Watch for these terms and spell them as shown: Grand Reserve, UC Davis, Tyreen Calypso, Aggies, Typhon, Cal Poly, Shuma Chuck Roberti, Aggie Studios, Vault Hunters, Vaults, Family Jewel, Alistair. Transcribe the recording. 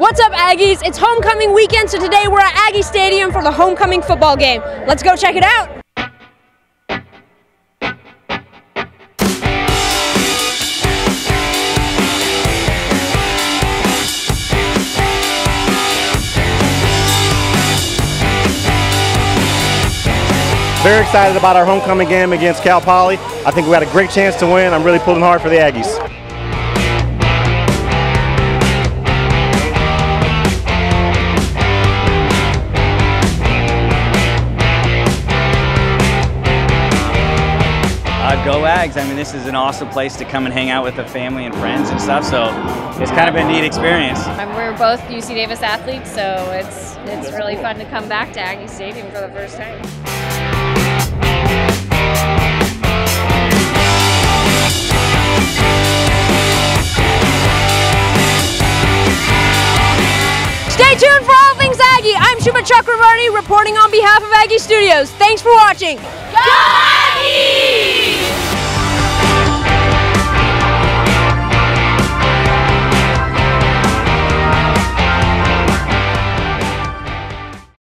What's up, Aggies? It's homecoming weekend, so today we're at Aggie Stadium for the homecoming football game. Let's go check it out. Very excited about our homecoming game against Cal Poly. I think we got a great chance to win. I'm really pulling hard for the Aggies. Go Aggs! I mean, this is an awesome place to come and hang out with the family and friends and stuff, so it's kind of been a neat experience. We're both UC Davis athletes, so it's really fun to come back to Aggie Stadium for the first time. Stay tuned for all things Aggie! I'm Shuma Chuck Roberti reporting on behalf of Aggie Studios. Thanks for watching. Go Aggies!